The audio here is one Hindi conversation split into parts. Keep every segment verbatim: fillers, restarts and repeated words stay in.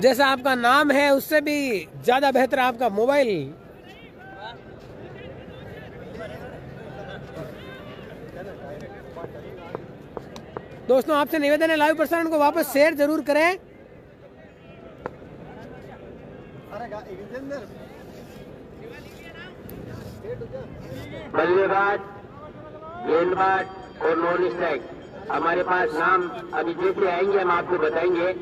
जैसा आपका नाम है उससे भी ज्यादा बेहतर आपका मोबाइल। दोस्तों आपसे निवेदन है लाइव प्रसारण को वापस शेयर जरूर करें। बल्लेबाज, गेंदबाज और नॉन स्ट्राइक हमारे पास नाम अभी जैसे आएंगे हम आपको बताएंगे।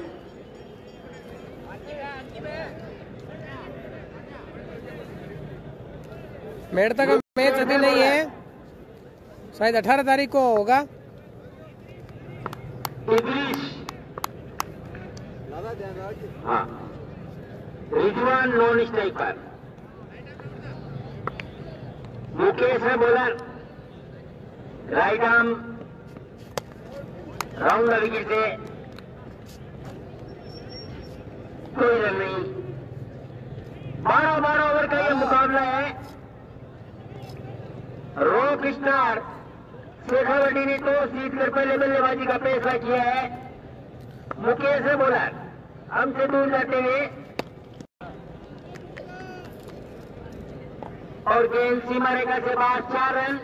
मेड़ता का मैच अभी नहीं है, शायद अठारह तारीख को होगा। हाँ, रिजवान नॉन स्ट्राइकर, मुकेश है bowler, right arm round wicket से कोई रन नहीं। बारह बारह ओवर का यह मुकाबला है। रॉकस्टार शेखावटी ने टॉस जीतकर पहले बल्लेबाजी का फैसला किया है। मुकेश है बॉलर, हमसे दूर जाते हुए और गेंद सीमा रेखा से बाहर, चार रन।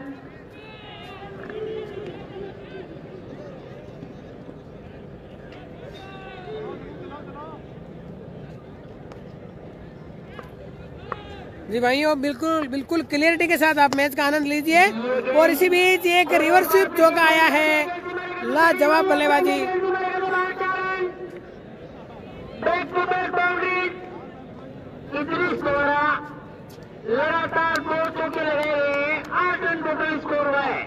जी भाइयों, बिल्कुल बिल्कुल क्लियरिटी के साथ आप मैच का आनंद लीजिए। और इसी बीच एक रिवर्स स्वीप चौका आया है, लाजवाब बल्लेबाजी। लगातार दो चौके लगे हुए हैं, आठ रन टोटल स्कोर हुआ है।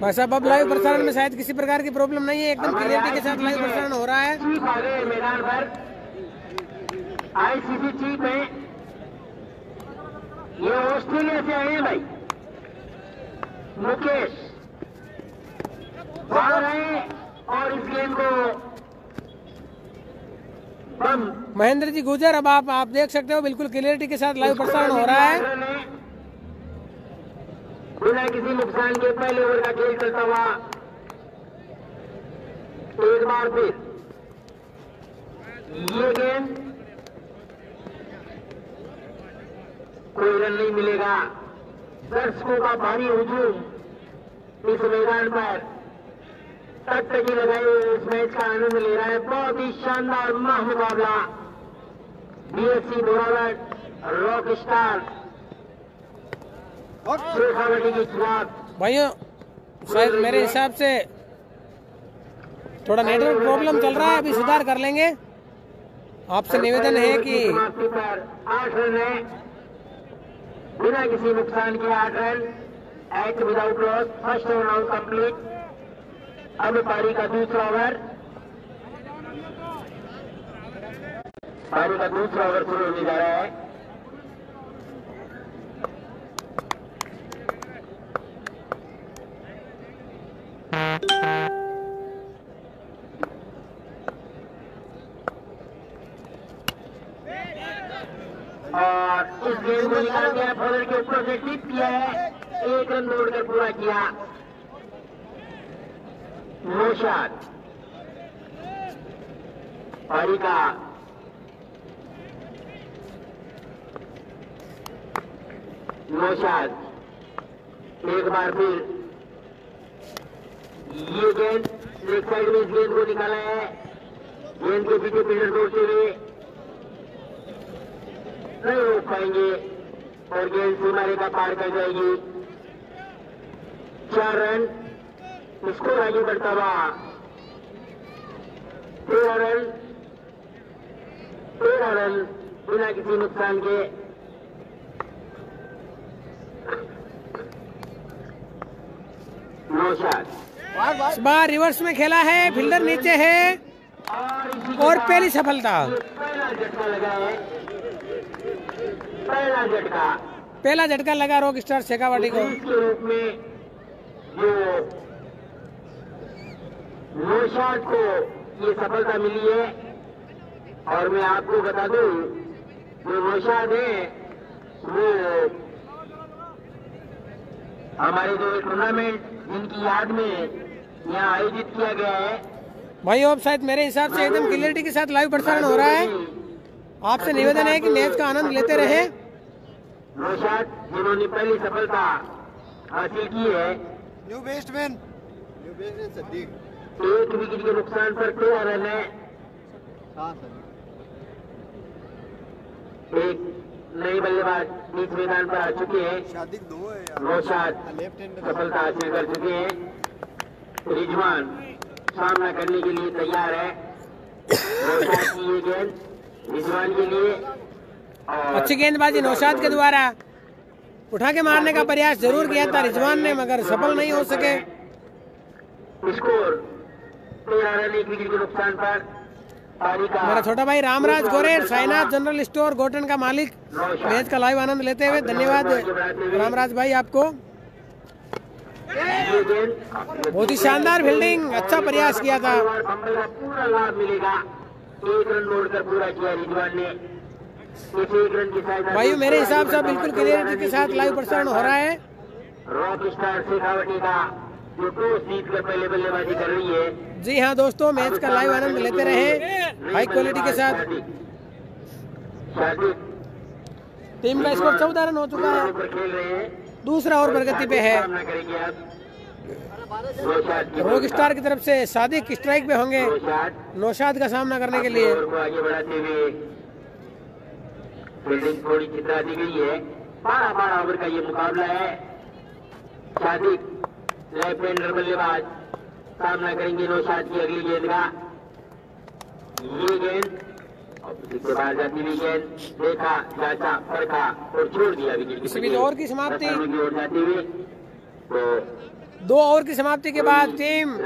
भाई साहब अब लाइव प्रसारण में शायद किसी प्रकार की प्रॉब्लम नहीं है, एकदम क्लियरिटी के साथ लाइव प्रसारण हो रहा है। मैदान पर आईसीसी चीफ है, ये ऑस्ट्रेलिया से आए हैं भाई। मुकेश बाहर आए और इस गेम को बम। महेंद्र जी गुजर, अब आप आप देख सकते हो बिल्कुल क्लियरिटी के साथ लाइव प्रसारण हो रहा है। बिना किसी नुकसान के पहले ओवर का खेल चलता हुआ एक बार फिर ये गेम, कोई रन नहीं मिलेगा। दर्शकों का भारी हुजूम इस मैदान पर, टकटकी लगाए इस मैच का आनंद ले रहा है। बहुत ही शानदार मुकाबला, B S C Borawar Rockstar Shekhawati के खिलाफ। भाइयों शायद मेरे हिसाब से थोड़ा नेटवर्क प्रॉब्लम चल रहा है, अभी सुधार कर लेंगे। आपसे निवेदन है कि आठ रन है, बिना किसी नुकसान के आठ run, eight without loss, first over out complete. अब पारी का दूसरा ओवर पारी का दूसरा ओवर शुरू होने जा रहा है। और इस गेंद को निकाल दिया, बॉलर के ऊपर से टिप किया है, एक रन दौड़कर पूरा किया। नौशाद पारी का नौशाद एक बार फिर ये गेंद लेग साइड में, इस गेंद को निकाला है, गेंद के पीछे फील्डर दौड़ते हुए नहीं रोक पाएंगे और गेंद सीमा रेखा पार कर जाएगी। चार रन, स्कोर आगे बढ़ता हुआ तेरह रन तेरह रन बिना किसी नुकसान के। नौशाद इस बार रिवर्स में खेला है, फील्डर नीचे है और पहली सफलता, पहला झटका लगा है, पहला झटका पहला झटका लगा रॉकस्टार शेखावटी को। इसके रूप में जो नौशाद को ये सफलता मिली है। और मैं आपको बता दूं जो नौशाद है वो हमारे जो टूर्नामेंट जिनकी याद में यहाँ आयोजित किया गया है, भाई अब शायद मेरे हिसाब से एकदम क्लियरिटी के साथ लाइव प्रसारण हो रहा है। आपसे निवेदन है कि मैच का आनंद लेते रहे। जिन्होंने पहली सफलता हासिल की है न्यू बैट्समैन एक विकेट के नुकसान पर दो रन है, एक नई बल्लेबाज बीच मैदान पर आ चुके हैं। रोशाद सफलता हासिल कर चुके हैं। रिजवान सामना करने के लिए तैयार है। रोशाद की ये गेंद रिजवान के लिए, और अच्छी गेंदबाजी नौशाद के द्वारा उठा के मारने का प्रयास जरूर किया था रिजवान ने, मगर सफल नहीं हो सके। स्कोर तेरह रन एक विकेट के नुकसान पर। मेरा छोटा भाई रामराज गोरेर, साइनाथ जनरल स्टोर गोटन का मालिक, मैच का लाइव आनंद लेते हुए धन्यवाद रामराज भाई आपको। बहुत ही शानदार फील्डिंग, अच्छा प्रयास किया था। पूरा लाभ मिलेगा, एक रन जोड़कर पूरा किया रिजवान ने। भाई मेरे हिसाब से बिल्कुल क्लियरिटी के साथ लाइव प्रसारण हो रहा है। रॉकस्टार शेखावटी का जो टॉस जीत कर पहले बल्लेबाजी कर रही है। जी हाँ दोस्तों, मैच का लाइव आनंद लेते रहे हाई क्वालिटी के साथ। टीम का स्कोर चौदह रन हो चुका है, दूसरा ओवर प्रगति पे है। रॉकस्टार की तरफ से सादिक स्ट्राइक पे होंगे नौशाद का सामना करने के लिए। फील्डिंग थोड़ी चित्रा दी गई है। बारह बारह ओवर का ये मुकाबला है। सादिक लेफ्ट हैंडर बल्लेबाज सामना करेंगे नौशाद की अगली गेंद का। ये गेंद इसके बाद जाती हुई गेंद देखा जाचा परखा और छोड़ दिया विकेट। ओवर की समाप्ति जाती हुई तो दो ओवर की समाप्ति के बाद टीम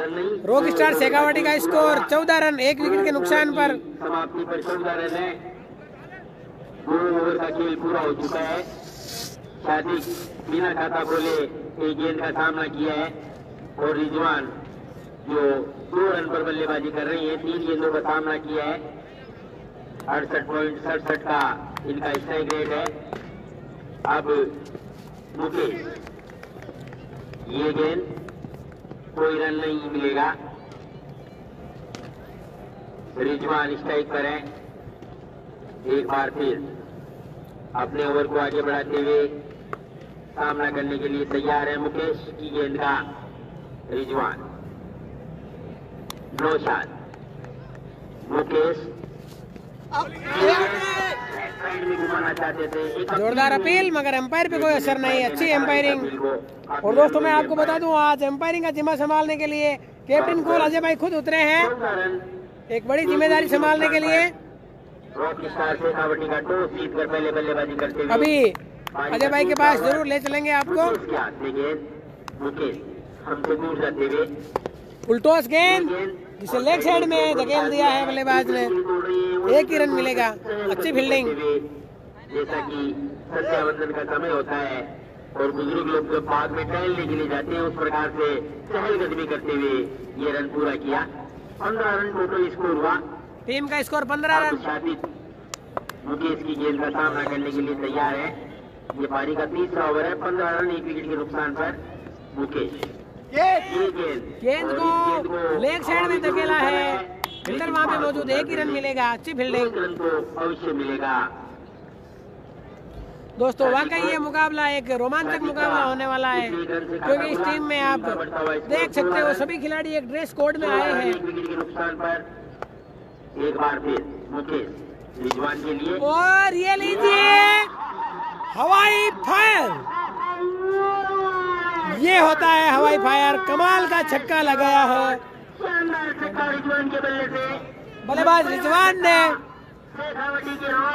रॉकस्टार शेखावटी का स्कोर चौदह रन एक विकेट के नुकसान पर। समाप्ति पर चौदह रन है। दो ओवर का खेल पूरा हो चुका है। सादिक बिना खाता बोले एक गेंद का सामना किया है और रिजवान जो दो रन पर बल्लेबाजी कर रही है, तीन गेंदों का सामना किया है। अड़सठ पॉइंट सड़सठ का इनका स्ट्राइक रेट है। अब मुकेश ये गेंद कोई रन नहीं मिलेगा। रिजवान स्ट्राइक पर है। एक बार फिर अपने ओवर को आगे बढ़ाते हुए सामना करने के लिए तैयार है। मुकेश की गेंद का रिजवान नौशाद मुकेश घुमाना चाहते थे। जोरदार अपील मगर एम्पायर पे कोई असर नहीं, अच्छी एम्पायरिंग। और दोस्तों मैं आपको बता दूं, आज एम्पायरिंग का जिम्मा संभालने के लिए कैप्टन कोल अजय भाई खुद उतरे हैं एक बड़ी जिम्मेदारी संभालने के लिए। अभी अजय भाई के पास जरूर ले चलेंगे आपको। उल्टोस गेंद जिसे लेग साइड में धकेल दिया है बल्लेबाज ने, एक ही रन मिलेगा। अच्छी फील्डिंग। जैसा कि संध्यावंदन का समय होता है और बुजुर्ग लोग जब बाद में टहलने के लिए जाते हैं, उस प्रकार से चहलकदमी करते हुए ये रन पूरा किया। पंद्रह रन टोटल स्कोर हुआ। टीम का स्कोर पंद्रह रन। मुकेश की गेंद का सामना करने के लिए तैयार है। ये पारी का तीसरा ओवर है। पंद्रह रन एक विकेट के नुकसान पर मुकेश। गेंद को लेग साइड में धकेला है, फील्डर वहाँ पे मौजूद, एक ही रन मिलेगा। अच्छी फील्डिंग, रन को अवश्य मिलेगा। दोस्तों वाकई ये मुकाबला एक रोमांचक मुकाबला होने वाला है, क्योंकि इस टीम में आप देख सकते हो सभी खिलाड़ी एक ड्रेस कोड में आए हैं। एक बार फिर मुकेश रिजवान के लिए, और ये लीजिए हवाई फायर। ये होता है हवाई फायर, कमाल का छक्का लगाया है। बल्लेबाज रिजवान ने,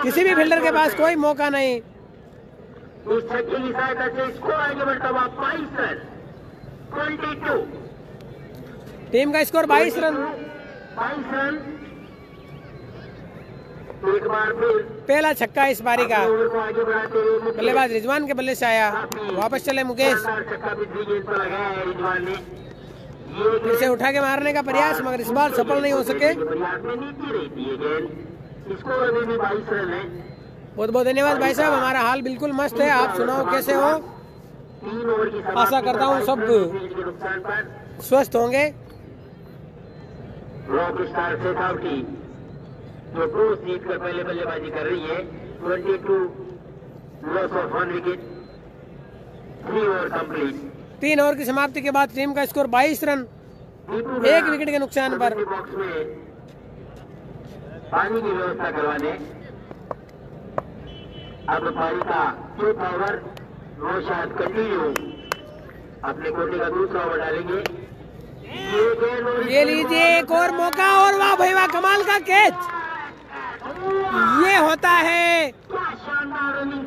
किसी भी फील्डर के पास कोई मौका नहीं। इस छक्के की सहायता से स्कोर आगे बढ़ता हुआ बाईस रन बाईस। टीम का स्कोर बाईस रन बाईस रन एक बार फिर पहला छक्का इस बारी का। बल्लेबाज रिजवान के बल्ले से आया, वापस चले मुकेश, इसे उठा के मारने का प्रयास मगर इस बार सफल नहीं हो सके। बहुत बहुत धन्यवाद भाई साहब, हमारा हाल बिल्कुल मस्त है, आप सुनाओ कैसे हो। आशा करता हूँ सब स्वस्थ होंगे। रॉकस्टार शेखावटी जो टू सीट पर पहले बल्लेबाजी कर रही है, बाईस loss of one wicket, three over complete. तीन ओवर की समाप्ति के बाद टीम का स्कोर बाईस रन एक विकेट के नुकसान पर। बॉक्स में पानी की व्यवस्था करवाने अब पारी का चौथा ओवर वो शायद कंटिन्यू अपने कोटे का दूसरा ओवर डालेंगे। ये लीजिए एक और मौका और वाह भाई वाह कमाल का कैच। ये होता है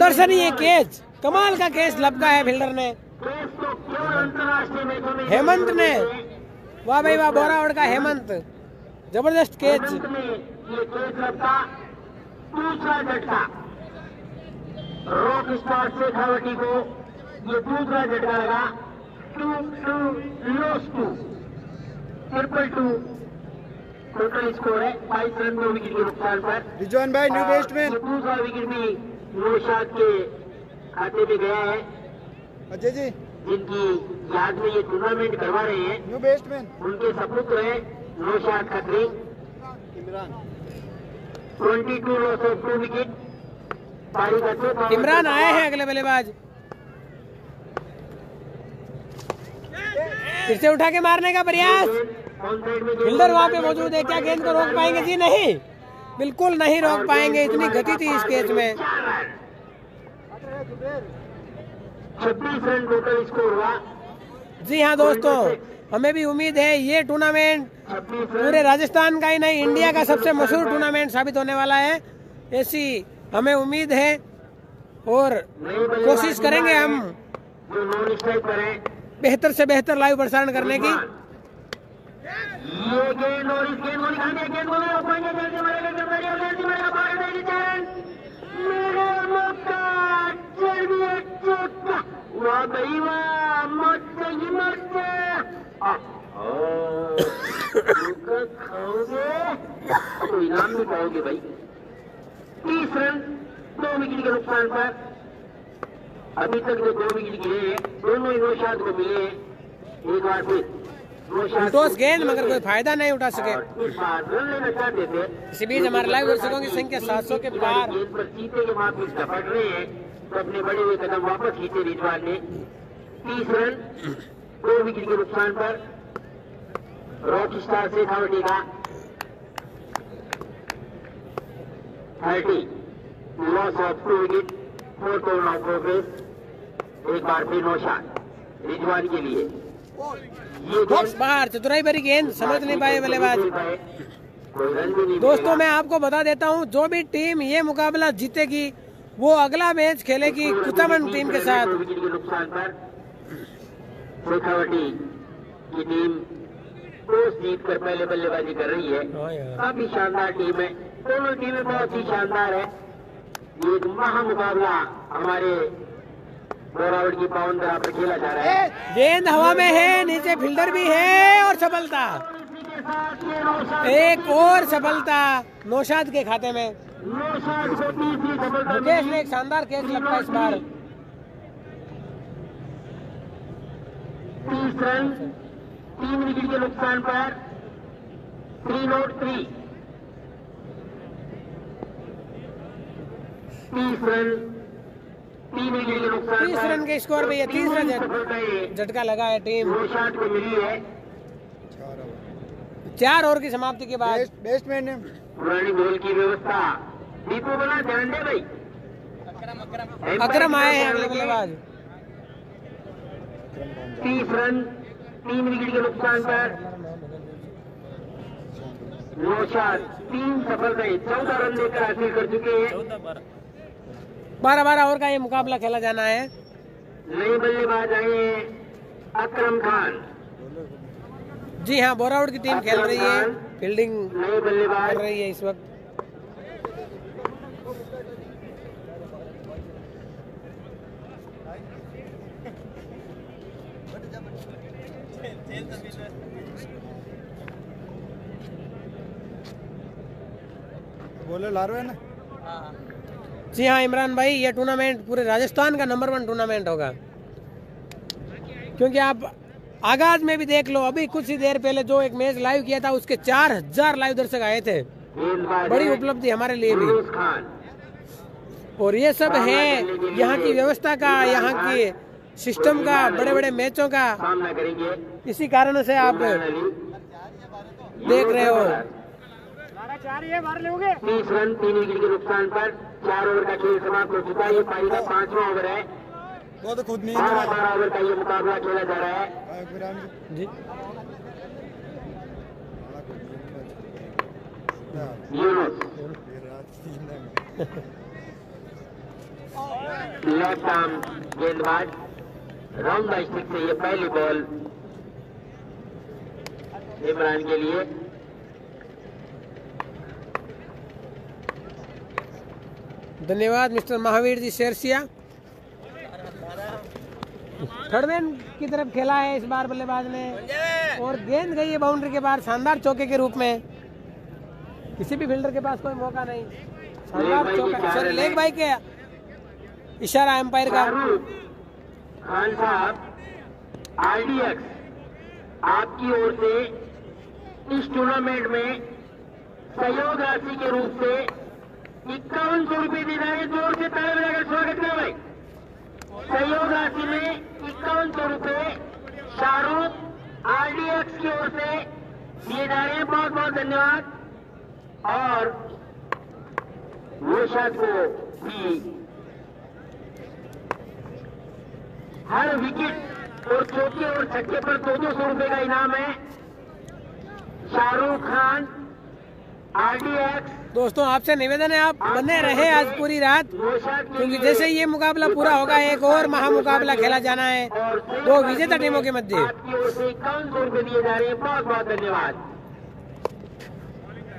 दर्शनीय कैच, कमाल का कैच लपका है फील्डर ने, हेमंत ने। वाह भाई वाह बोरावड़ का हेमंत, जबरदस्त कैच। दूसरा झटका रॉकस्टार शेखावटी को, ये दूसरा झटका लगा। Two two loss two triple two total score है बाईस रन दो विकेट के नुकसान पर। रिजवान भाई न्यू बैट्समैन, दूसरा विकेट भी नौशाद के खाते में गया है। अजय जी जिनकी याद में ये टूर्नामेंट करवा रहे हैं न्यू बैट्समैन, उनके सपुत्र है Naushad Khatri. Imran twenty two loss of two wicket. पारी का चौथा इमरान आए हैं अगले बल्लेबाज, फिर से उठा के मारने का प्रयास। फील्डर वहाँ पे मौजूद है, क्या गेंद को रोक पाएंगे? जी नहीं, बिल्कुल नहीं रोक पाएंगे, इतनी गति थी इस कैच में। छब्बीस रन टोटल स्कोर हुआ। जी हाँ दोस्तों, हमें भी उम्मीद है ये टूर्नामेंट पूरे राजस्थान का ही नहीं इंडिया का सबसे मशहूर टूर्नामेंट साबित होने वाला है, ऐसी हमें उम्मीद है और कोशिश करेंगे हम बेहतर से बेहतर लाइव प्रसारण करने की। इनाम नहीं पाओगे भाई। तीस रन दो विकेट के नुकसान पर। अभी तक जो दो विकेट गिरे हैं दोनों ही नौशाद को मिले हैं। एक बार फिर टॉस गेंद मगर कोई फायदा नहीं उठा सके। इसी बीच हमारे लाइव दर्शकों की संख्या सात सौ के पार। गेंद पर जीते के बाद कुछ झपट रहे हैं तो अपने बड़े हुए कदम वापस खींचे रिजवान ने। तीस रन दो विकेट के नुकसान पर रॉकस्टार शेखावटी का। Thirty loss of two wicket, four over of progress. एक बार फिर नौशाद रिजवान के लिए चतुराई भरी गेंद, समझ नहीं पाए बल्लेबाज। दोस्तों मैं आपको बता देता हूं, जो भी टीम ये मुकाबला जीतेगी वो अगला मैच खेलेगी कुचामन टीम के साथ। शेखावटी की टीम टॉस जीत कर पहले बल्लेबाजी कर रही है। काफी शानदार टीम है, दोनों टीमें बहुत ही शानदार है। ये महा मुकाबला हमारे बोरावड़ की बाउंड्री पर खेला जा रहा है। गेंद हवा में है, नीचे फील्डर भी है और सफलता, एक और सफलता नौशाद के खाते में। मुकेश ने एक शानदार कैच लपका इस बार। तीस रन तीन विकेट के नुकसान पर। थ्री नॉट थ्री तीस रन तीन विकेट के नुकसान। तीस रन के स्कोर पे ये तीसरा झटका लगा है टीम नौशाद को मिली है। चार ओवर की समाप्ति के बाद बैट्समैन ने पुरानी बॉल की व्यवस्था दीपू बना ध्यान दे भाई। अकरम अकरम अकरम आए हैं अगले बल्लेबाज। तीस रन तीन विकेट के नुकसान पर नौशाद तीन सफलताएं चौदह रन लेकर हासिल कर चुके हैं। बारह बारह ओवर का ये मुकाबला खेला जाना है। नए बल्लेबाज आए अकरम खान। जी हाँ बोरावड़ की टीम खेल रही है, फील्डिंग नए बल्लेबाज कर रही है इस वक्त। बोले ला रहे हैं ना। जी हाँ इमरान भाई, ये टूर्नामेंट पूरे राजस्थान का नंबर वन टूर्नामेंट होगा, क्योंकि आप आगाज में भी देख लो, अभी कुछ ही देर पहले जो एक मैच लाइव किया था उसके चार हजार लाइव दर्शक आए थे, बड़ी उपलब्धि हमारे लिए भी। और ये सब है यहाँ की व्यवस्था का, यहाँ की सिस्टम का, बड़े बड़े मैचों का, इसी कारण से आप देख रहे हो। तीस रन तीन विकेट के नुकसान पर चार ओवर का खेल समाप्त हो चुका है। ये पारी का पांचवा ओवर है, वो तो खुद नहीं बारह ओवर का ये मुकाबला खेला जा रहा है। लेफ्ट आर्म गेंदबाज राउंड बाई स्टिक से ये पहली बॉल इमरान के लिए। धन्यवाद मिस्टर महावीर जी शेरसिया। थर्डमैन की तरफ खेला है इस बार बल्लेबाज ने और गेंद गई है बाउंड्री के बाहर, शानदार चौके के रूप में। किसी भी फील्डर के पास कोई मौका नहीं, शानदार चौका। सॉरी, लेग भाई के इशारा एम्पायर का। खान साहब, आरडीएक्स आपकी ओर से इस टूर्नामेंट में सहयोग राशि के रूप से इक्यावन सौ रूपये दी जा रही है। जोर से ताली बजाकर स्वागत करें भाई। सहयोग राशि में इक्यावन सौ रूपये शाहरुख आरडीएक्स की ओर से दिए जा रहे हैं, बहुत बहुत धन्यवाद। और वर्षा को भी हर विकेट और चौके और छक्के पर दो दो सौ रुपए का इनाम है। शाहरुख खान आरडीएक्स। दोस्तों आपसे निवेदन है आप बने रहे आज पूरी रात, क्योंकि जैसे ये मुकाबला पूरा होगा एक और महामुकाबला खेला जाना है दो विजेता टीमों के मध्य। इक्यावन सौ रुपए दिए जा रहे हैं, बहुत बहुत धन्यवाद।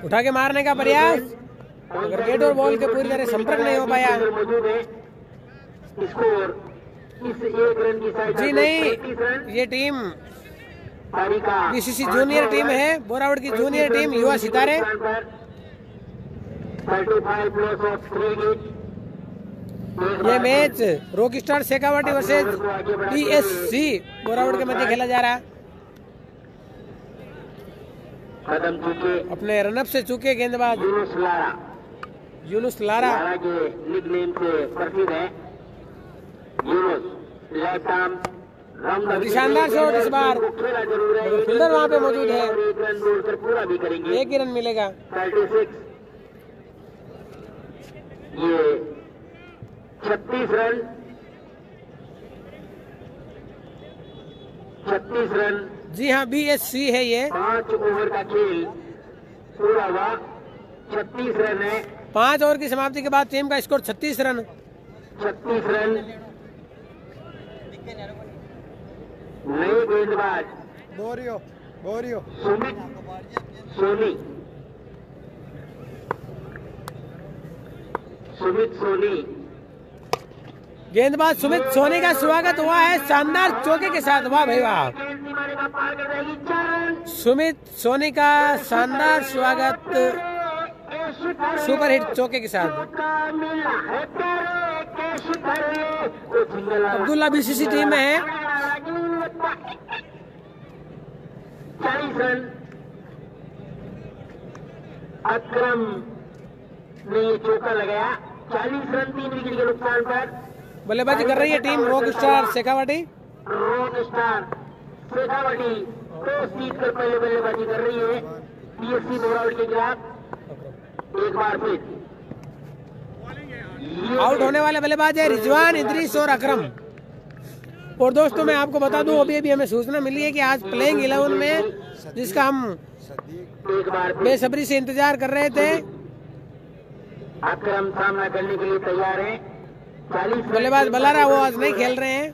उठा के मारने का प्रयास, अगर गेट और बॉल के पूरी तरह संपर्क नहीं हो पाया। स्कोर इस एक रन की सहायता जी नहीं, ये टीम बी.सी.सी जूनियर टीम है, बोरावड़ की जूनियर टीम, युवा सितारे। ये match Rockstar Shekhawati versus BSC Borawad के मध्य खेला जा रहा है। अपने रनअप से चूके गेंदबाज यूनुस लारा, यूनुस लारा के निकनेम से प्रसिद्ध है यूनुस। लेफ्ट आर्म राउंड शानदार शॉट इस बार, फील्डर वहां पे मौजूद है। एक रन दूर कर पूरा भी करेंगे, एक ही रन मिलेगा। छत्तीस ये छत्तीस रन छत्तीस रन जी हाँ, बी.एस.सी है ये। पांच ओवर का खेल पूरा हुआ, छत्तीस रन है। पांच ओवर की समाप्ति के बाद टीम का स्कोर छत्तीस रन। छत्तीस रन। नए गेंदबाज बोरियो, बोरियो, सुमित, सोनी, सुमित सोनी। गेंदबाज सुमित सोनी का स्वागत हुआ है शानदार चौके के साथ। वाह भाई वाह, सुमित सोनी का शानदार स्वागत सुपरहिट चौके के साथ। अब्दुल्ला बी.सी.सी टीम में है। चालीस रन अक्रम ने चौका लगाया। चालीस रन तीन विकेट के नुकसान पर बल्लेबाजी कर रही है team Rockstar Shekhawati. Rockstar Shekhawati को सीट कर पहले बल्लेबाजी कर रही है बी.एस.सी बोरावड़ के खिलाफ। एक बार फिर आउट होने वाले बल्लेबाज है रिजवान, इद्रीस और अकरम। और दोस्तों मैं आपको बता दूं, अभी अभी हमें सूचना मिली है कि आज प्लेइंग इलेवन में, जिसका हम बेसब्री से इंतजार कर रहे थे, अकरम सामना करने के लिए तैयार है। बल्लेबाज बल्लारा वो आज नहीं खेल रहे हैं।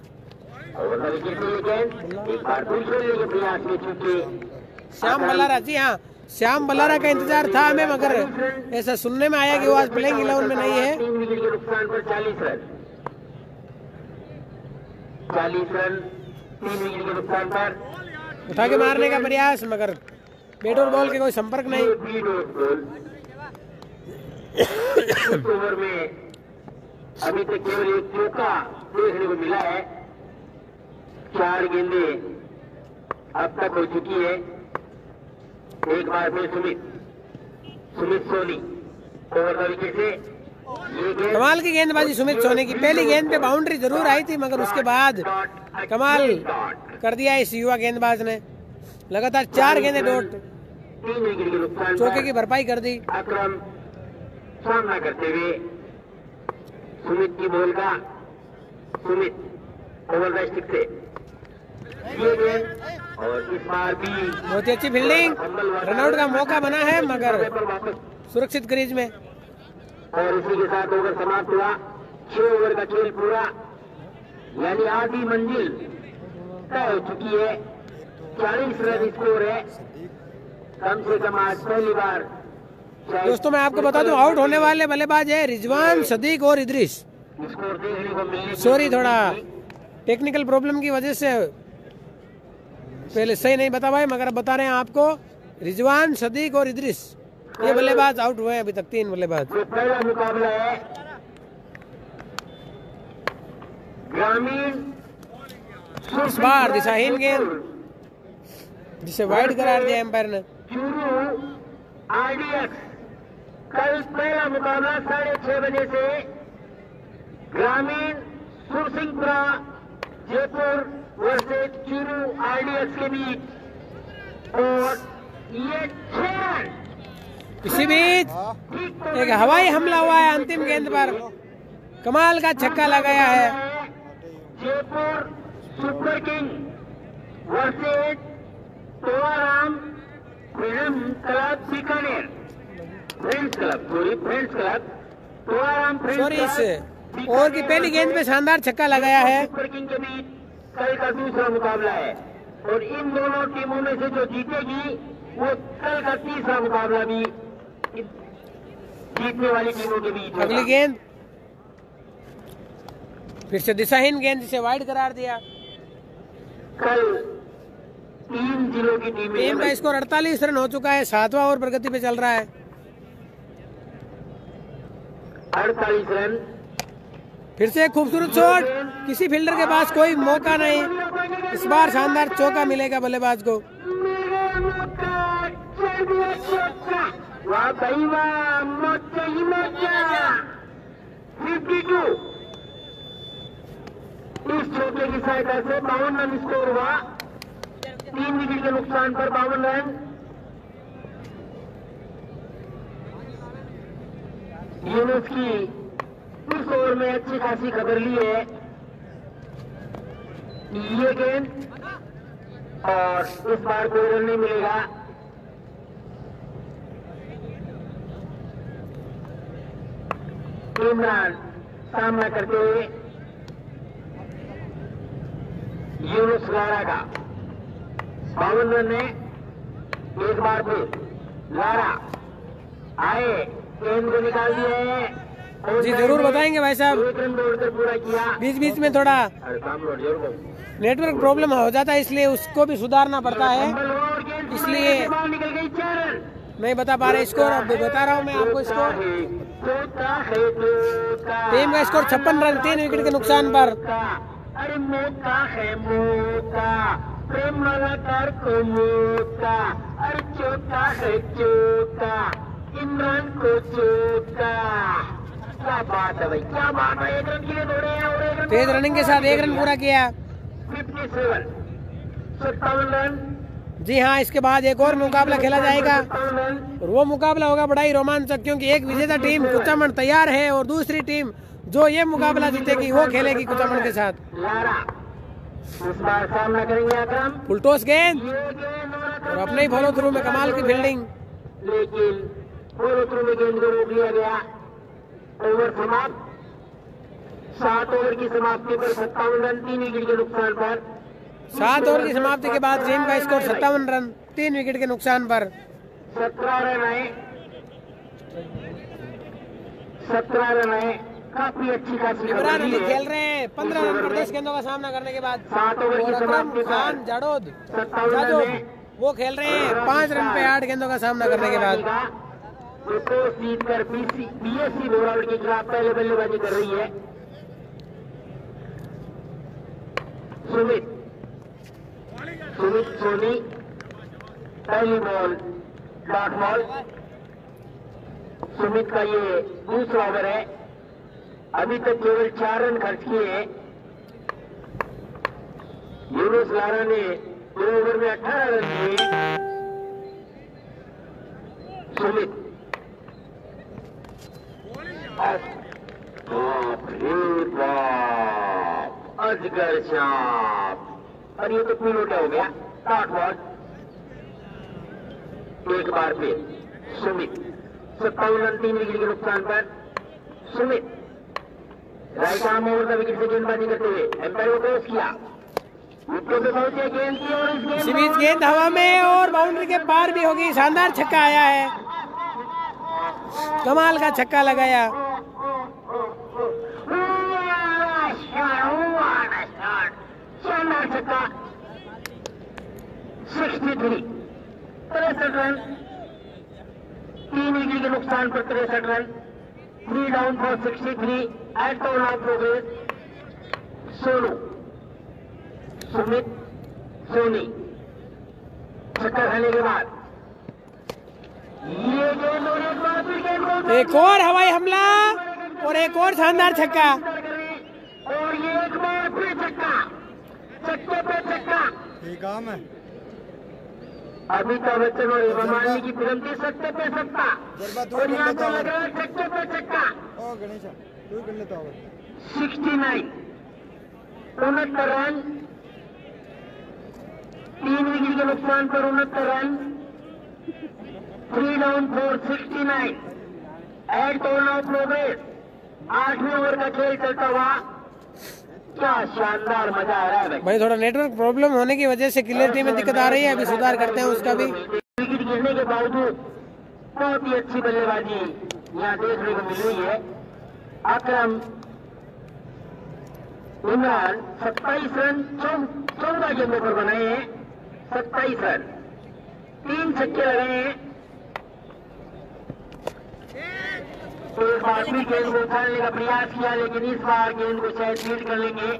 श्याम बल्लारा, जी हाँ, श्याम बल्लारा का इंतजार था हमें, मगर ऐसा सुनने में आया कि वो आज प्लेइंग इलेवन में नहीं है। तीन विकेट के नुकसान पर चालीस रन, चालीस रन, तीन विकेट के नुकसान पर। उठा के मारने का प्रयास, मगर बैट और बॉल के कोई संपर्क नहीं। अभी तक केवल एक चौका देखने को मिला है। चार गेंदे अब तक हो चुकी है। एक बार फिर सुमित सुमित सोनी ओवर तरीके से कमाल की गेंदबाजी। सुमित सोनी की पहली गेंद पे बाउंड्री जरूर आई थी, मगर उसके बाद कमाल कर दिया इस युवा गेंदबाज ने। लगातार चार गेंदे डॉट चौके की भरपाई कर दी। सामना करते हुए सुमित की बॉल का सुमित ओवर द स्टिक से और इस बार भी बहुत ही अच्छी फील्डिंग। रनआउट का मौका बना है मगर सुरक्षित क्रीज में। और इसी के साथ ओवर समाप्त हुआ। छह ओवर का खेल पूरा, यानी आधी मंजिल तय हो चुकी है। चालीस रन स्कोर है। कम से कम आज पहली बार दोस्तों मैं आपको बता दूं, आउट होने वाले बल्लेबाज है रिजवान, सदीक और इद्रिस। स्कोर देखने को मिले, सॉरी थोड़ा टेक्निकल प्रॉब्लम की वजह से पहले सही नहीं बता पाए, मगर बता रहे हैं आपको रिजवान, सदीक और इद्रिस ये बल्लेबाज आउट हुए हैं अभी तक। तीन बल्लेबाज। पहला मुकाबला है ग्रामीण। इस बार दिशाहीन गेंद जिसे वाइड करार दिया एम्पायर ने। आरडीएक्स कल पहला मुकाबला साढ़े छह बजे से ग्रामीण सुरसिंहपुरा जयपुर वर्सेस चूरू आरडीएक्स के बीच। और ये छह इसी बीच एक हवाई हमला हुआ है। अंतिम गेंद पर कमाल का छक्का लगाया है। Jaipur super king versus Tovaram friends club Bikaner. Friends Club sorry Friends club Tovaram friends club. Over की पहली गेंद में शानदार छक्का लगाया है। सुपर किंग के बीच कल का दूसरा मुकाबला है और इन दोनों टीमों में से जो जीतेगी वो कल का तीसरा मुकाबला भी जीतने वाली टीमों के बीच। अगली गेंद फिर से दिशाहीन गेंद जिसे वाइड करार दिया। कल तीन जिलों की टीमें। टीम का स्कोर अड़तालीस रन हो चुका है। सातवां ओवर प्रगति पे चल रहा है। अड़तालीस रन। फिर से खूबसूरत शॉट, किसी फील्डर के पास कोई मौका नहीं। इस बार शानदार चौका मिलेगा बल्लेबाज को। वाह भाई वाह, मौका ही मौका। बावन इस चौके की सहायता से बावन रन स्कोर हुआ। तीन विकेट के नुकसान पर बावन रन। यूनुस की इस ओवर में अच्छी खासी खबर ली है। ये गेंद और इस बार कोई रन नहीं मिलेगा। इमरान सामना करते हुए यूनुस लारा का। बावन रन ने एक बार फिर लारा आए, गेंद को निकाल दिए। जी जरूर बताएंगे भाई साहब। एक रन दौड़कर पूरा किया। बीच बीच में थोड़ा नेटवर्क प्रॉब्लम हो जाता है, इसलिए उसको भी सुधारना पड़ता है, इसलिए नहीं बता पा रहे स्कोर। अब बता रहा हूँ मैं आपको स्कोर। टीम का स्कोर छप्पन रन तीन विकेट के नुकसान पर। अरे मौका है मौका, प्रेम कलाकार को मौका। अरे चौका है चौका, इमरान को चौका। क्या बात है भाई, क्या बात है। एक रन के लिए दौड़े हैं और एक रन तेज रनिंग के साथ एक रन पूरा किया। फिफ्टी सेवन सत्तावन रन। जी हाँ, इसके बाद एक और मुकाबला खेला जाएगा और वो मुकाबला होगा बड़ा ही रोमांचक, क्योंकि एक विजेता टीम कुचामण तैयार है और दूसरी टीम जो ये मुकाबला जीतेगी वो खेलेगी कुचामण के साथ। उल्टोस गेंद और अपने ही फॉलो थ्रू में कमाल की फील्डिंग, लेकिन फॉलो थ्रू में गेंद को रोक लिया गया। ओवर समाप्त। सात ओवर की समाप्ति पर सत्तावन रन तीन विकेट के नुकसान पर। सात ओवर की समाप्ति के बाद टीम का स्कोर सत्तावन रन तीन विकेट के नुकसान पर। सत्रह रन आए, सत्रह रन आए, काफी अच्छी खासी। इमरान अली खेल रहे हैं। पंद्रह रन पर दस गेंदों का सामना करने के बाद। सात ओवर की समाप्ति खान जाडोद वो खेल रहे हैं। पांच रन पे आठ गेंदों का सामना करने के बाद। बी एस सी बोरावर के खिलाफ पहले बल्लेबाजी कर रही है। सुमित सुमित सोनी, पहली बॉल डॉट बॉल। सुमित का ये दूसरा ओवर है, अभी तक केवल चार रन खर्च किए हैं। यूनुस लारा ने दो ओवर में अठारह रन किए। सुमित अजगर चाप, और ये तो तीन उठा हो गया। साठ बॉल एक बार पे सुमित, सत्तावन रन तीन विकेट के नुकसान पर। सुमित राइट आर्म ओवर का विकेट से गेंदबाजी करते हुए एम्पायर को क्रॉस किया, विकेट से पहुंचे गेंद की और इस गेंद सुमित गेंद हवा में और बाउंड्री के पार भी होगी। शानदार छक्का आया है, कमाल का छक्का लगाया। शानदार छक्का, सिक्सटी थ्री तिरसठ रन तीन विकेट के नुकसान पर, तिरसठ run three down for sixty three at the on of progress. Sonu Sumit Soni चक्कर खाने के बाद ये गेंद और एक बार फिर गेंद को एक और हवाई हमला और एक और शानदार छक्का, और ये एक बार फिर छक्का, छक्के पे छक्का। ये काम है अमिताभ बच्चन और हेमा मालिनी की फिल्म थी सट्टे पे सट्टा, और यहाँ पे लग रहा है छक्के पे छक्का। सिक्सटी नाइन उनहत्तर रन तीन विकेट के नुकसान पर, उनहत्तर run three down for sixty nine at all of progress. आठवीं ओवर का खेल चलता हुआ, क्या शानदार मजा आ रहा है भाई। भाई थोड़ा नेटवर्क प्रॉब्लम होने की वजह से क्लियरिटी में दिक्कत आ रही है, अभी सुधार करते हैं उसका भी। विकेट गिरने के बावजूद बहुत ही अच्छी बल्लेबाजी यहाँ देखने को मिल रही है। अक्रम इमरान सत्ताईस रन चौदह गेंदों पर बनाए हैं, सत्ताईस रन तीन छक्के लगाए हैं। एक बार भी गेंद को उठाने का प्रयास किया, लेकिन इस बार गेंद को शायद फील्ड कर लेंगे,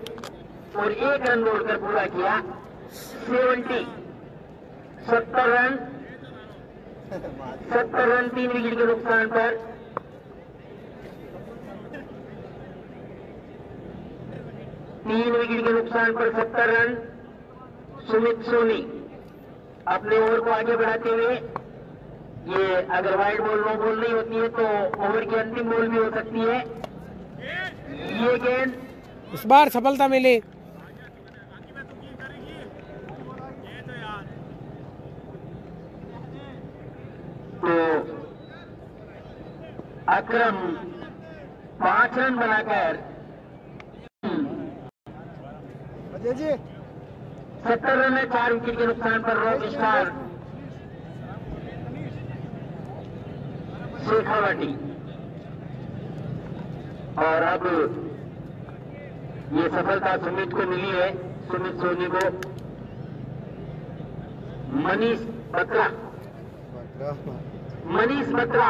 और एक रन दौड़कर पूरा किया। सेवेंटी सत्तर रन सत्तर रन तीन विकेट के नुकसान पर। तीन विकेट के नुकसान पर सत्तर रन सुमित सोनी अपने ओवर को आगे बढ़ाते हुए। ये अगर वाइड बॉल नो बॉल नहीं होती है तो ओवर की अंतिम बॉल भी हो सकती है। ये गेंद इस बार सफलता मिली। तो अक्रम पांच रन बनाकर सत्तर रन है, चार विकेट के नुकसान पर। रॉकस्टार शेखावटी, और अब ये सफलता सुमित को मिली है, सुमित सोनी को। मनीष बत्रा मनीष बत्रा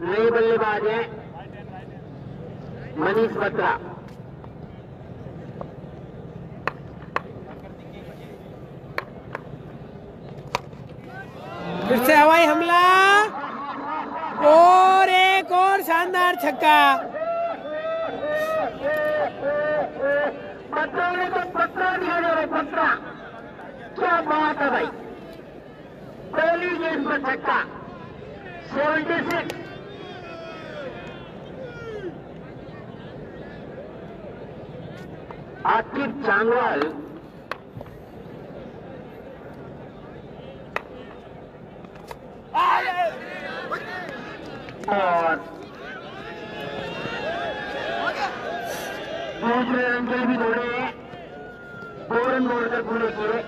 नए बल्लेबाज है। मनीष बत्रा फिर से हवाई हमला और एक और शानदार छक्का। पत्रा ने तो पत्रा दिखा दे रहे, पत्रा क्या बात है भाई। पहली गेंद पर छक्का। सेवेंटी सिक्स आकिब चांगवाल और दूसरे रन के लिए भी दौड़े हैं, दो रन दौड़कर पूरे किए।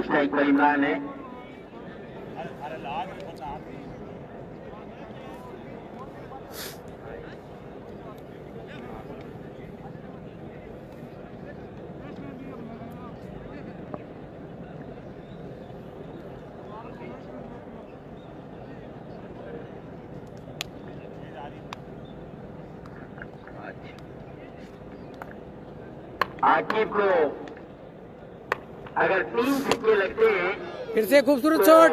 उसका एक परिणाम है आदमी को अगर तीन सिक्के लगते हैं। फिर से खूबसूरत शॉट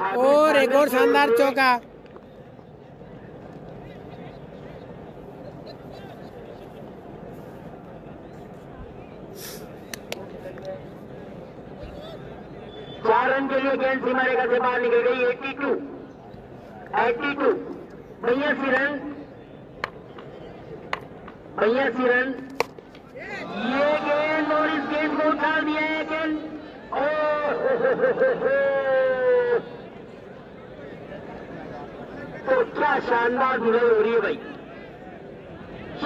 तो और एक और शानदार चौका। चार रन के लिए गेंद सीमा रेखा से बाहर निकल गई। बयासी बयासी बयासी रन बयासी रन ये गेंद और इस गेंद को उछाल दिया है गेंद। तो क्या शानदार मुगल हो रही है भाई,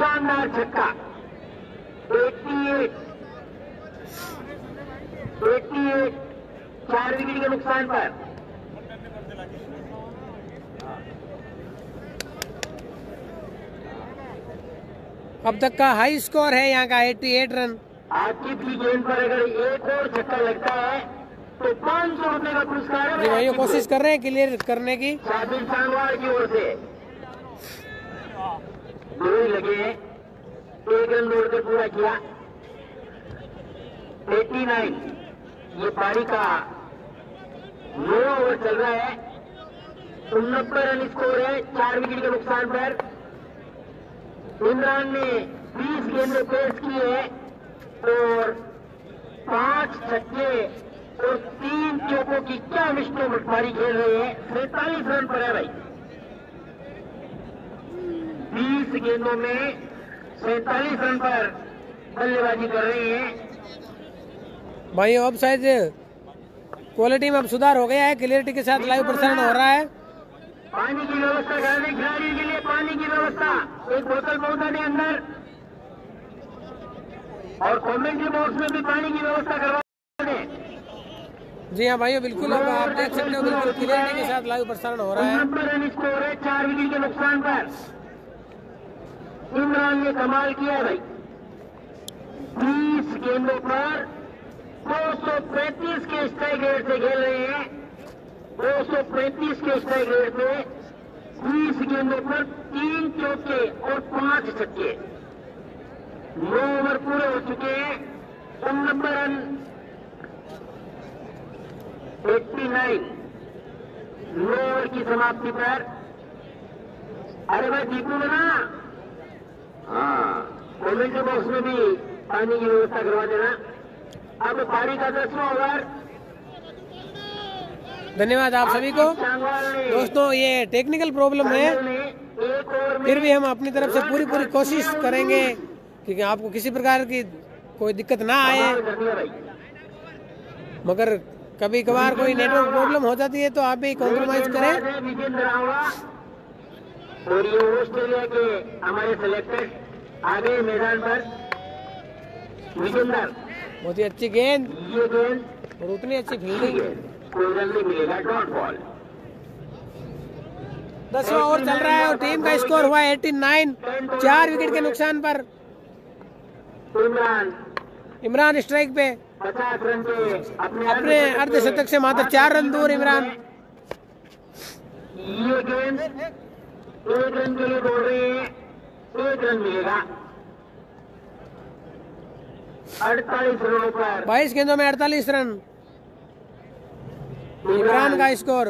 शानदार छक्का। अठासी अठासी चार विकेट के नुकसान पर। अब तक का हाई स्कोर है यहाँ का अठासी रन। आज की भी गेंद पर अगर एक और छक्का लगता है तो पाँच सौ रुपए का पुरस्कार है। भाइयों कोशिश कर रहे हैं क्लियर करने की साबिर सांगवार की ओर से। दो ही लगे हैं, एक रन दौड़ कर पूरा किया। नवासी ये पारी का नो ओवर चल रहा है। उननब्बे रन स्कोर है, चार विकेट के नुकसान पर। इमरान ने बीस गेंदे पेश किए और पांच छक्के और तीन चौकों की क्या विष्णु पटवारी खेल रहे हैं। सैतालीस रन पर है भाई। बीस गेंदों में सैतालीस रन पर बल्लेबाजी कर रही है भाई। अब शायद क्वालिटी में अब सुधार हो गया है, क्लियरिटी के साथ लाइव प्रसारण हो रहा है। पानी की व्यवस्था करने खिलाड़ियों के लिए, पानी की व्यवस्था, एक बोतल पहुंचाने अंदर और कमेंट्री बॉक्स में भी पानी की व्यवस्था करवा दें। जी हाँ भाइयों बिल्कुल, अब आप देख सकते हो बिल्कुल क्लियरिटी के साथ लाइव प्रसारण हो रहा है। चार विकेट के नुकसान पर इमरान ने कमाल किया भाई। बीस गेंदों पर दो सौ पैंतीस के स्ट्राइक रेट से खेल रहे हैं। दो सौ पैंतीस के स्ट्राइक रेट में बीस गेंदों पर तीन चौके और पांच छक्के। नौ ओवर पूरे हो चुके हैं। उननब्बे रन नवासी नौ ओवर की समाप्ति पर। अरे भाई जीतू बना, हाँ कमेंट बॉक्स में भी पानी की व्यवस्था करवा देना। अब पारी का दसवां ओवर। धन्यवाद आप सभी को दोस्तों। ये टेक्निकल प्रॉब्लम है, फिर भी हम अपनी तरफ से पूरी पूरी कोशिश करेंगे क्योंकि आपको किसी प्रकार की कोई दिक्कत ना आए। मगर कभी कभार कोई नेटवर्क प्रॉब्लम हो जाती है तो आप भी कॉम्प्रोमाइज करें। और ये ऑस्ट्रेलिया के हमारे सिलेक्टर आ गए मैदान पर। विजेंद्र बहुत ही अच्छी गेंद और उतनी अच्छी फील्डिंग। दस ओवर चल रहा है और टीम का स्कोर हुआ नवासी, चार विकेट के नुकसान पर। इमरान स्ट्राइक पे अपने अर्धशतक से मात्र चार रन दूर। इमरान ये गेंद एक रन के लिए दौड़ रही है, एक रन मिलेगा। अड़तालीस रनों पर बाईस गेंदों में अड़तालीस रन इमरान का स्कोर।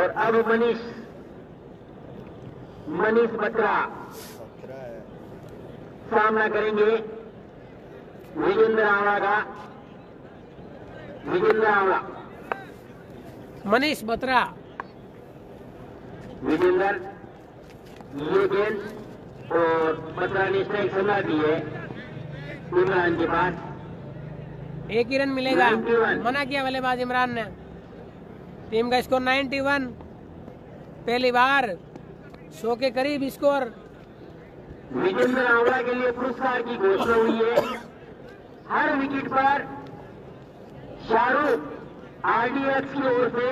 और अब मनीष मनीष बत्रा सामना करेंगे विजेंद्र आवड़ा का। विजेंद्र आवड़ा मनीष बत्रा विजेंद्र ये गेंद और बत्रा ने स्ट्राइक सुना दी है। इमरान के पास एक ही रन मिलेगा, मना किया बल्लेबाज इमरान ने। टीम का स्कोर इक्यानवे, पहली बार सौ के करीब स्कोर। विजेंद्र आवड़ा के लिए पुरस्कार की घोषणा हुई है। हर विकेट पर शाहरुख आरडीएक्स की ओर से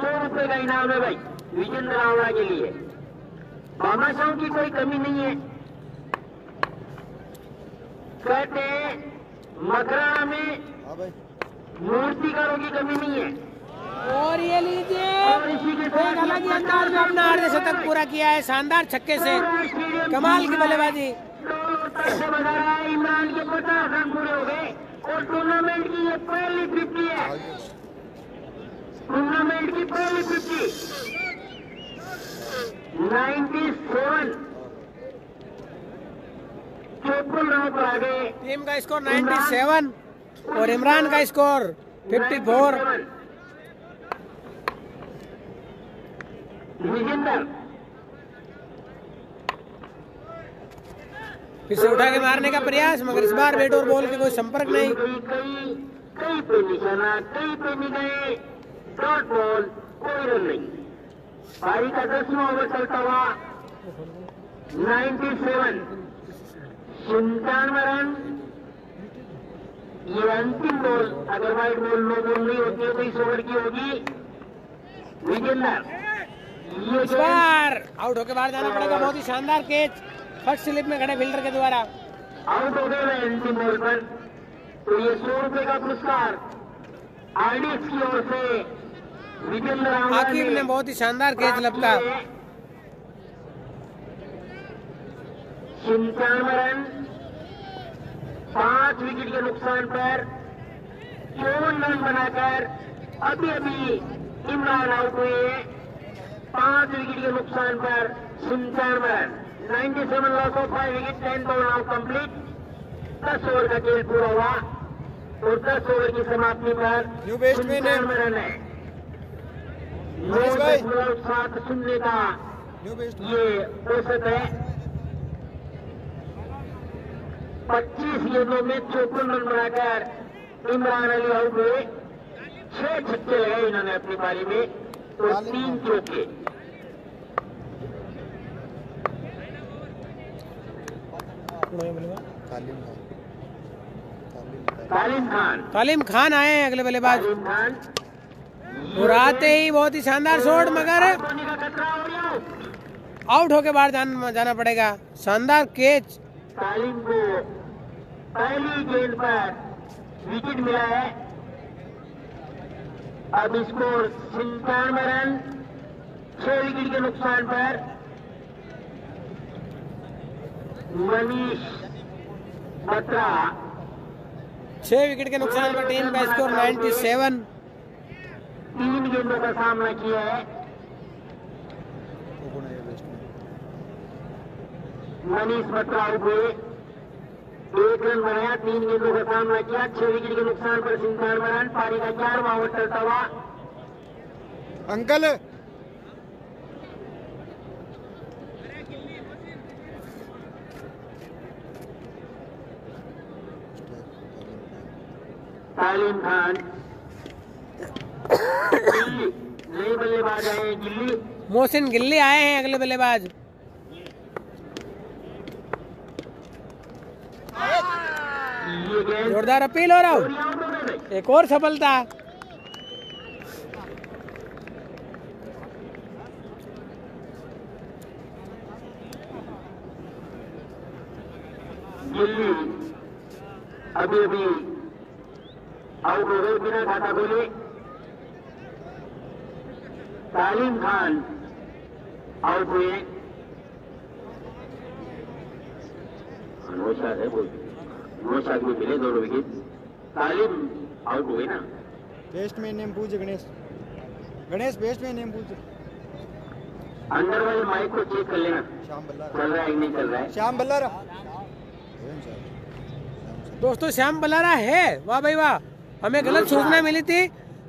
सौ रुपए का इनाम है भाई विजेंद्र आवड़ा के लिए। बामाशाहों की कोई कमी नहीं है। कहते हैं मकराना में मूर्तिकारों की कमी नहीं है। और ये लीजिए अपना अर्धशतक पूरा किया है शानदार छक्के से। कमाल की बल्लेबाजी। पास से बता रहा है इमरान के पचास रन पूरे हो गए और टूर्नामेंट की ये पहली फिफ्टी है, टूर्नामेंट की पहली फिफ्टी। नाइन्टी सेवन, चौपन रनों पर आ गए। टीम का स्कोर नाइन्टी सेवन और इमरान का स्कोर फिफ्टी फोर। फिर से उठा के मारने का प्रयास, मगर इस बार बैट और बॉल के कोई संपर्क नहीं। कई पे निशाना, कई पे निगाहें, डॉट बॉल, कोई रन नहीं। पारी का दसवां ओवर चलता हुआ नाइन्टी सेवन, पंचानवे रन। ये अंतिम बॉल, अगर वाइड बॉल नो बॉल नहीं होती है तो इस ओवर की होगी। विजेंद्र इस बार आउट होकर बाहर जाना पड़ेगा। बहुत ही शानदार कैच फर्स्ट स्लिप में खड़े फील्डर के द्वारा। आउट हो गए अंतिम बॉल पर, तो ये सौ रुपए का पुरस्कार आरडीएक्स की ओर से विजेंद्र हाकिम ने बहुत ही शानदार कैच लपका। पंचानवे रन, पांच विकेट के नुकसान पर चौवन रन बनाकर अभी अभी इमरान आउट हुए हैं। पांच विकेट के नुकसान पर पंचानवे run, ninety seven loss of five wicket, ten ball out complete. दस ओवर का खेल पूरा हुआ और दस ओवर की समाप्ति पर पंचानवे रन है। नौ दशमलव सात शून्य का ये औसत है। पच्चीस गेंदों में चौपन रन बनाकर इमरान अली आउट हुए। छह छक्के लगाए इन्होंने अपनी पारी में और तीन चौके। तालिम खान तालिम खान आए हैं अगले बल्लेबाज और आते ही बहुत ही शानदार शॉट, मगर आउट होके बाहर जाना पड़ेगा। शानदार कैच, तालिम को पहली गेंद पर विकेट मिला है। अब स्कोर पंचानवे रन, छह विकेट के नुकसान पर। मनीष बत्रा, छह विकेट के नुकसान पर टीम का स्कोर नाइन्टी सेवन। तीन गेंदों का सामना किया है मनीष बत्रा। हुए एक रन बनाया, तीन गेंदों का सामना किया, छह विकेट के नुकसान पर पंचानवे रन। पारी का ग्यारहवां ओवर चलता हुआ। अंकल तालिम खान नए बल्लेबाज आए हैं, गिल्ली मोहसिन गिल्ली आए हैं अगले बल्लेबाज। जोरदार अपील हो रहा हूँ, एक और सफलता। गिल्ली अभी अभी आउट हो गए बिना खाता बोले। तालिम खान आउट हुए। नोशा है बोल, नोशा को मिले दोनों विकेट। तालिम आउट हुए ना। बेस्ट में नेम पूछ गणेश, गणेश बेस्ट में नेम पूछ। अंदर वाले माइक को चेक कर लेना, चल रहा है नहीं चल रहा है। श्याम बल्लारा, दोस्तों श्याम बल्लारा है। वाह भाई वाह, हमें गलत सूचना मिली थी।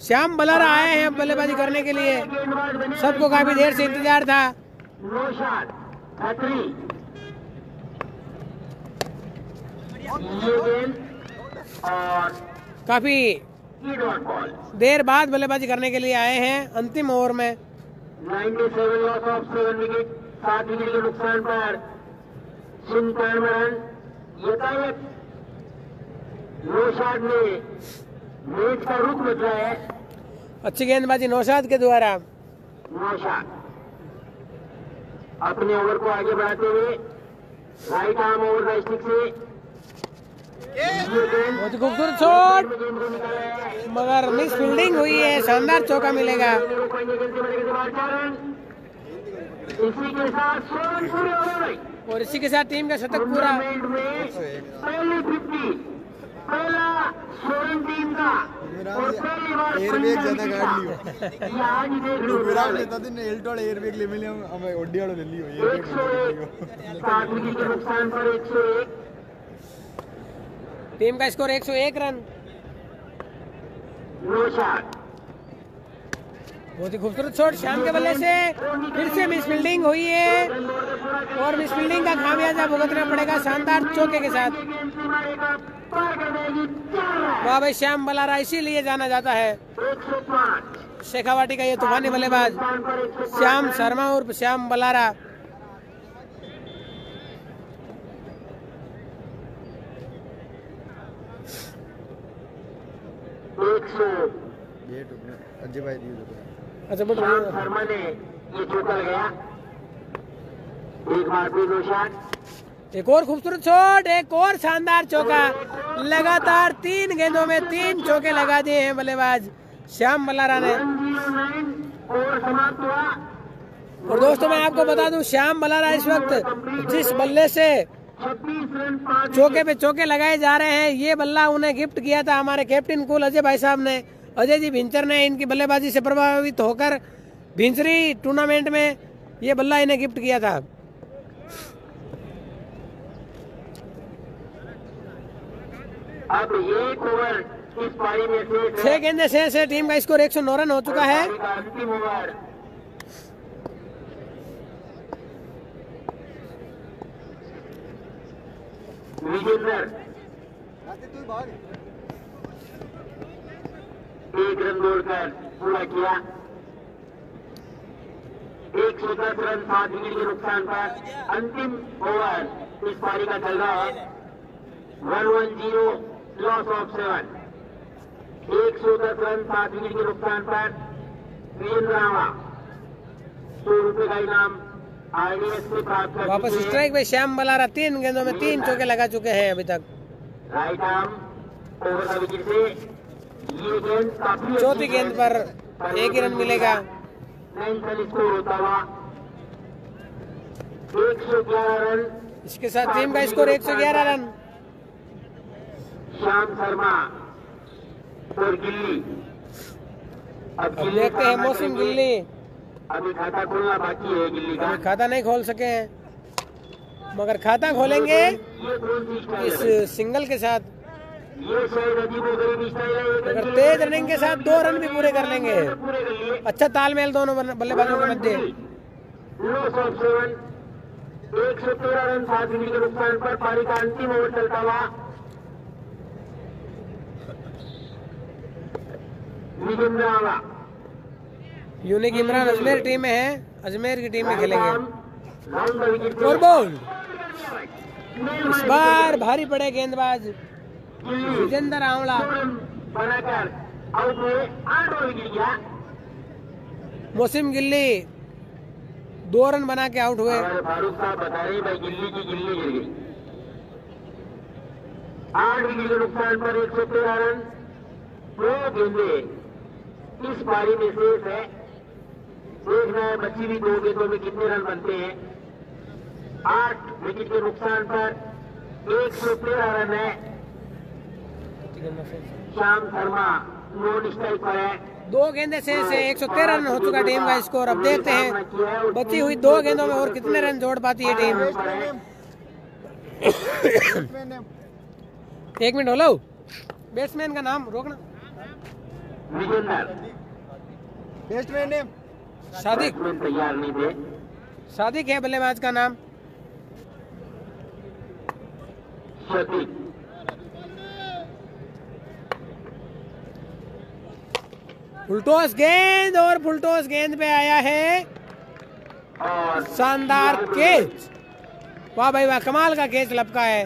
श्याम बल्लारा आए हैं बल्लेबाजी करने के लिए, सबको काफी देर से इंतजार था। और काफी देर बाद बल्लेबाजी करने के लिए आए हैं अंतिम ओवर में। Ninety seven loss of seven wicket, सात विकेट के नुकसान पर पंचानवे रन। यथावत नौशाद ने मैच का रुख बदला है। अच्छी गेंदबाजी नौशाद के द्वारा। नौशाद अपने ओवर को आगे बढ़ाते हुए right arm over the stick से बहुत खूबसूरत शॉट, मगर मिस फील्डिंग हुई है। शानदार चौका मिलेगा। इसी के साथ और इसी के साथ टीम का शतक पूरा। पहली फिफ्टी पहला सोलन टीम का और पहली बार एयरबैग ज्यादा गाड़ लियो। आज देख लो विराट ने तदिन एल्टोड एयरबैग ले लिया, हम ओडिया ले लियो एयरबैग। सात विकेट के नुकसान पर एक सौ एक, टीम का स्कोर एक सौ एक रन। नो शॉट, बहुत ही खूबसूरत शॉट शाम के बल्ले से। फिर से मिस फील्डिंग हुई है और मिस फील्डिंग का खामियाजा भुगतना पड़ेगा शानदार चौके के साथ। वाह भाई श्याम बलारा इसीलिए जाना जाता है, शेखावाटी का ये तूफानी बल्लेबाज श्याम शर्मा उर्फ श्याम बलारा। अच्छा बट शर्मा ने ये चौका लगाया। एक बार फिर दो शॉट, एक और खूबसूरत शॉट, एक और शानदार चौका। लगातार तीन गेंदों में तीन चौके लगा दिए हैं बल्लेबाज श्याम बलारा ने। और दोस्तों मैं आपको बता दूं, श्याम बलारा इस वक्त जिस बल्ले से चौके पे चौके लगाए जा रहे हैं, ये बल्ला उन्हें गिफ्ट किया था हमारे कैप्टन कुल अजय भाई साहब ने। अजय जी भिंचर ने इनकी बल्लेबाजी से प्रभावित होकर भिंचरी टूर्नामेंट में ये बल्ला इन्हें गिफ्ट किया था। अब एक ओवर इस पारी में से छह गेंदे से, से टीम का स्कोर एक सौ नौ रन हो चुका है। एक रन जोड़कर पूरा किया। एक सौ दस रन सात विकेट के नुकसान पर। अंतिम ओवर इस पारी का चल रहा है। One one zero loss of seven. एक सौ दस रन सात विकेट के नुकसान पर वीरेंद्र रावा सौ रुपए का इनाम आईडीएस से प्राप्त कर। वापस स्ट्राइक में श्याम बलारा तीन गेंदों में तीन चौके लगा चुके हैं अभी तक। राइट आर्म ओवर का विकेट से चौथी गेंद पर एक ही रन मिलेगा। इसके साथ टीम का स्कोर एक सौ ग्यारह रन। श्याम शर्मा और गिल्ली, अब देखते हैं मौसम गिल्ली। अभी खाता खोलना बाकी है गिल्ली का, खाता नहीं खोल सके हैं मगर खाता खोलेंगे इस सिंगल के साथ। अगर तेज रनिंग के साथ दो रन भी पूरे कर लेंगे। अच्छा तालमेल दोनों बल्लेबाजों के मध्य। एक सौ तेरह रन सात विकेट के नुकसान पर पारी का अंतिम ओवर चलता हुआ। यूनिक इमरान अजमेर टीम में है, अजमेर की टीम में खेलेंगे। और बॉल इस बार भारी पड़े गेंदबाज विजेंद्र आंवला। मोहसिन गिल्ली दो रन बना के आउट हुए। फारूक साहब बता रहे भाई गिल्ली की गिल्ली गिर गई। आठ विकेट के नुकसान पर एक सौ तेरह रन। दो गेंदे इस पारी में शेष है, देखना है बची भी दो गेंदों में कितने रन बनते हैं। आठ विकेट के नुकसान पर एक सौ तेरह रन है। श्याम शर्मा नॉन स्ट्राइक पर है। दो गेंदे से एक सौ तेरह रन हो चुका टीम का स्कोर। अब देखते हैं बची हुई दो गेंदों में और कितने रन जोड़ पाती है टीम। एक मिनट होलो, बैट्समैन का नाम रोकना। बैट्समैन नेम सादिक, तैयार नहीं थे। सादिक है बल्लेबाज का नाम। फुलटॉस गेंद और फुलटॉस गेंद पे आया है शानदार कैच। वाह भाई वाह, कमाल का कैच लपका है।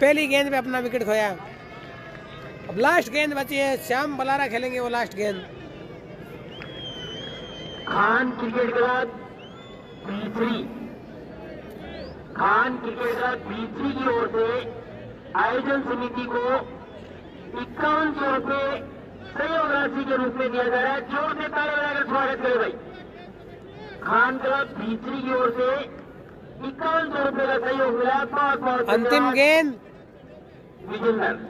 पहली गेंद पे अपना विकेट खोया। अब लास्ट गेंद बची है, श्याम बलारा खेलेंगे वो लास्ट गेंद। Khan cricket club B three, Khan cricket club B three की ओर से आयोजन समिति को इक्यावन सौ रूपये सहयोग राशि के रूप में दिया जा रहा है। जोर से ताली बजाकर स्वागत करें भाई। खान क्लब बीसरी की ओर से इक्यावन सौ रूपये का सहयोग मिला। बहुत बहुत अंतिम गेंद विजेंद्र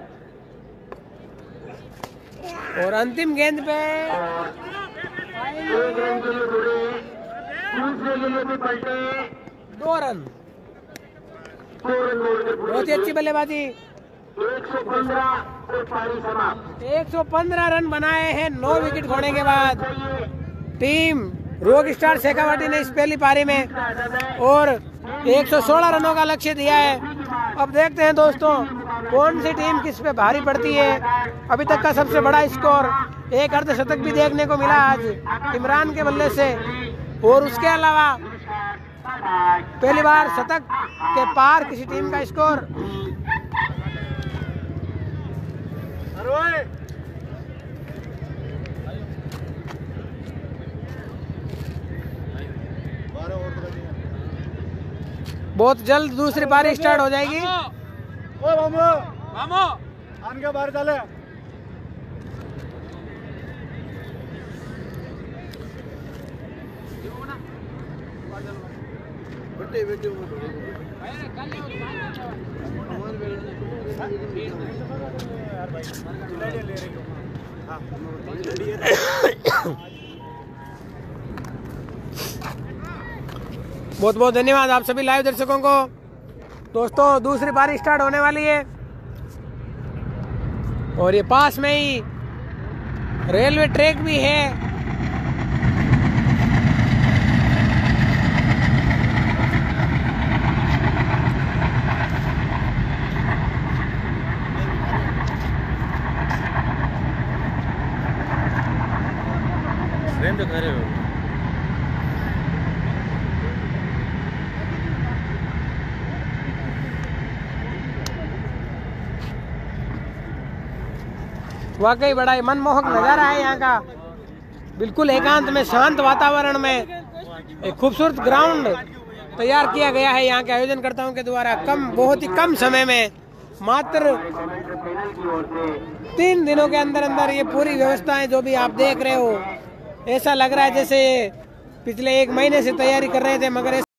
और अंतिम गेंद पे एक रन के लिए दौड़े, दूसरे के लिए भी पलटे, दो रन दो रन दौड़कर बहुत ही अच्छी बल्लेबाजी। एक सौ पंद्रह और पारी समाप्त। एक सौ पंद्रह रन बनाए हैं नौ विकेट खोने के बाद टीम रॉकस्टार शेखावटी ने इस पहली पारी में, और एक सौ सोलह रनों का लक्ष्य दिया है। अब देखते हैं दोस्तों कौन सी टीम किस पे भारी पड़ती है। अभी तक का सबसे बड़ा स्कोर एक अर्धशतक भी देखने को मिला आज इमरान के बल्ले से, और उसके अलावा पहली बार शतक के पार किसी टीम का स्कोर। बहुत जल्द दूसरी पारी स्टार्ट हो जाएगी। ओ मामो मामो आन के बाहर चले। बेटे बेटे यार भाई ले ले रही हो। हां बहुत बहुत धन्यवाद आप सभी लाइव दर्शकों को। दोस्तों दूसरी पारी स्टार्ट होने वाली है और ये पास में ही रेलवे ट्रैक भी है। तो खरे हो वाकई बड़ा ही मनमोहक नजारा है यहाँ का, बिल्कुल एकांत में शांत वातावरण में एक खूबसूरत ग्राउंड तैयार किया गया है यहाँ के आयोजनकर्ताओं के द्वारा कम बहुत ही कम समय में, मात्र तीन दिनों के अंदर अंदर ये पूरी व्यवस्थाएं जो भी आप देख रहे हो, ऐसा लग रहा है जैसे पिछले एक महीने से तैयारी कर रहे थे मगर